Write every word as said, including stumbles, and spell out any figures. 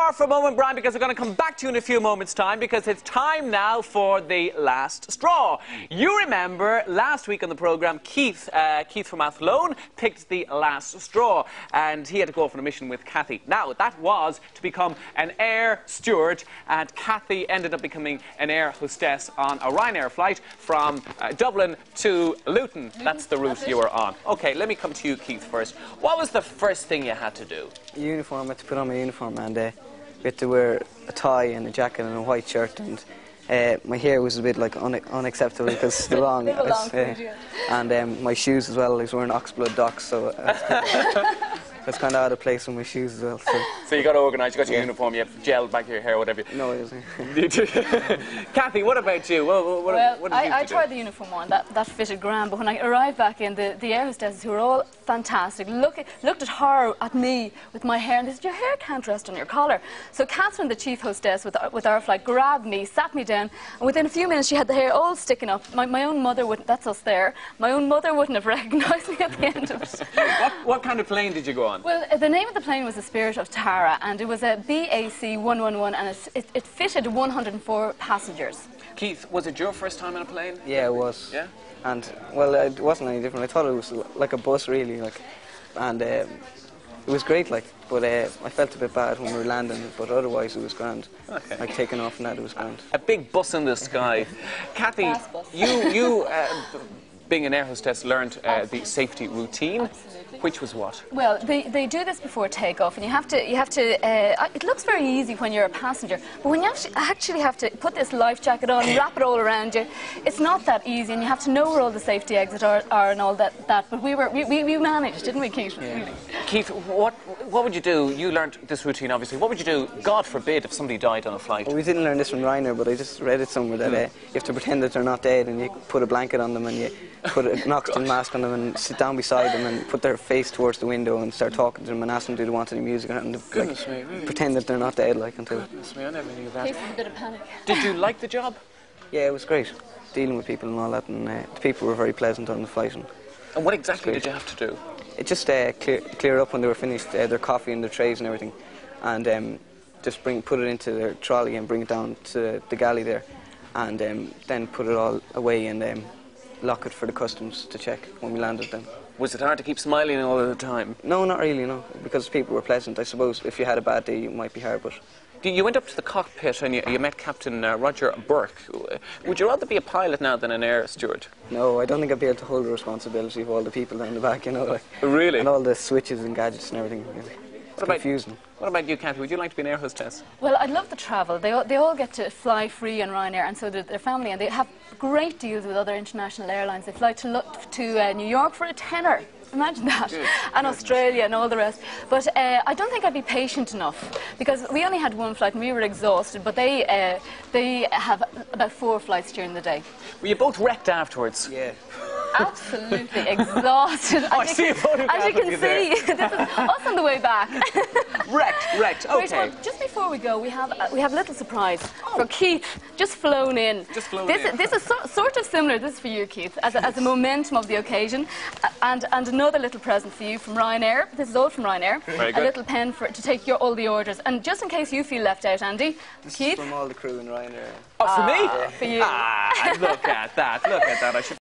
far for a moment, Brian, because we're going to come back to you in a few moments' time, because it's time now for the last straw. You remember last week on the programme, Keith, uh, Keith from Athlone picked the last straw, and he had to go off on a mission with Cathy. Now, that was to become an air steward, and Cathy ended up becoming an air hostess on a Ryanair flight from uh, Dublin to Luton. That's the route you were on. Okay, let me come to you, Keith, first. What was the first thing you had to do? Uniform. I had to put on my uniform, and uh, we had to wear a tie and a jacket and a white shirt, and uh, my hair was a bit like un unacceptable because it's the wrong. It was, uh, and um, my shoes as well. I was wearing Oxblood Docks, so that's kind of out of place with my shoes as well. So, so you got organised, you got your yeah. uniform, you have gelled back your hair, whatever. No, it wasn't. Cathy, what about you? What, what, well, what did I, you I tried do? the uniform one, that, that fitted grand, but when I arrived back in, the, the air hostesses, who were all fantastic, look at, looked at her, at me, with my hair, and they said, your hair can't rest on your collar. So Catherine, the chief hostess with our, with our flight, grabbed me, sat me down, and within a few minutes she had the hair all sticking up. My, my own mother wouldn't, that's us there, my own mother wouldn't have recognised me at the end of it. what, what kind of plane did you go on? Well, the name of the plane was the Spirit of Tara, and it was a B A C one one one, and it, it, it fitted one hundred and four passengers. Keith, was it your first time on a plane? Yeah, it was. Yeah? And, well, it wasn't any different. I thought it was like a bus, really, like, and um, it was great, like, but uh, I felt a bit bad when we were landing, but otherwise it was grand. Okay. Like, taking off and that, it was grand. A big bus in the sky. Cathy, you, you uh, being an air hostess, learned uh, the safety routine. Absolutely. Which was what? Well, they, they do this before takeoff, and you have to, you have to uh, it looks very easy when you're a passenger, but when you actually have to put this life jacket on, wrap it all around you, it's not that easy, and you have to know where all the safety exits are, are and all that, that. But we, were, we, we, we managed, didn't we, Keith? Yeah. Really. Keith, what, what would you do? You learned this routine, obviously. What would you do, God forbid, if somebody died on a flight? Well, we didn't learn this from Ryanair, but I just read it somewhere that mm. uh, you have to pretend that they're not dead, and you put a blanket on them, and you put an oxygen mask on them, and sit down beside them, and put their face towards the window and start talking to them and ask them do they want any music, and like, me, really? pretend that they're not dead, like, until... Goodness me, I never knew that. A bit of panic. Did you like the job? Yeah, it was great. Dealing with people and all that, and uh, the people were very pleasant on the flight. And, and what exactly did you have to do? It just uh, clear, clear up when they were finished, uh, their coffee and their trays and everything, and um, just bring put it into their trolley and bring it down to the galley there, and um, then put it all away and um, lock it for the customs to check when we landed them. Was it hard to keep smiling all of the time? No, not really, no, because people were pleasant. I suppose if you had a bad day, it might be hard, but... You went up to the cockpit and you, you met Captain uh, Roger Burke. Would you rather be a pilot now than an air steward? No, I don't think I'd be able to hold the responsibility of all the people down the back, you know, like... Really? And all the switches and gadgets and everything, really. It's confusing. What about you, Cathy? Would you like to be an air hostess? Well, I'd love to travel. They all, they all get to fly free on Ryanair, and so their family, and they have great deals with other international airlines. They fly to, to uh, New York for a tenner. Imagine that. Good. And Goodness. Australia and all the rest. But uh, I don't think I'd be patient enough, because we only had one flight and we were exhausted, but they, uh, they have about four flights during the day. Were you both wrecked afterwards? Yeah. Absolutely exhausted. Oh, I see a photograph As you can of you see, this is us on the way back. Wrecked, wrecked, okay. Wait, well, just before we go, we have uh, we have a little surprise oh. for Keith, just flown in. Just flown this, in. This is so, sort of similar, this is for you, Keith, as a, as a momentum of the occasion. Uh, and, and another little present for you from Ryanair. This is all from Ryanair. Very good. A little pen for, to take your, all the orders. And just in case you feel left out, Andy, this Keith. Is from all the crew in Ryanair. Oh, for ah, me? Yeah. For you. Ah, look at that, look at that. I should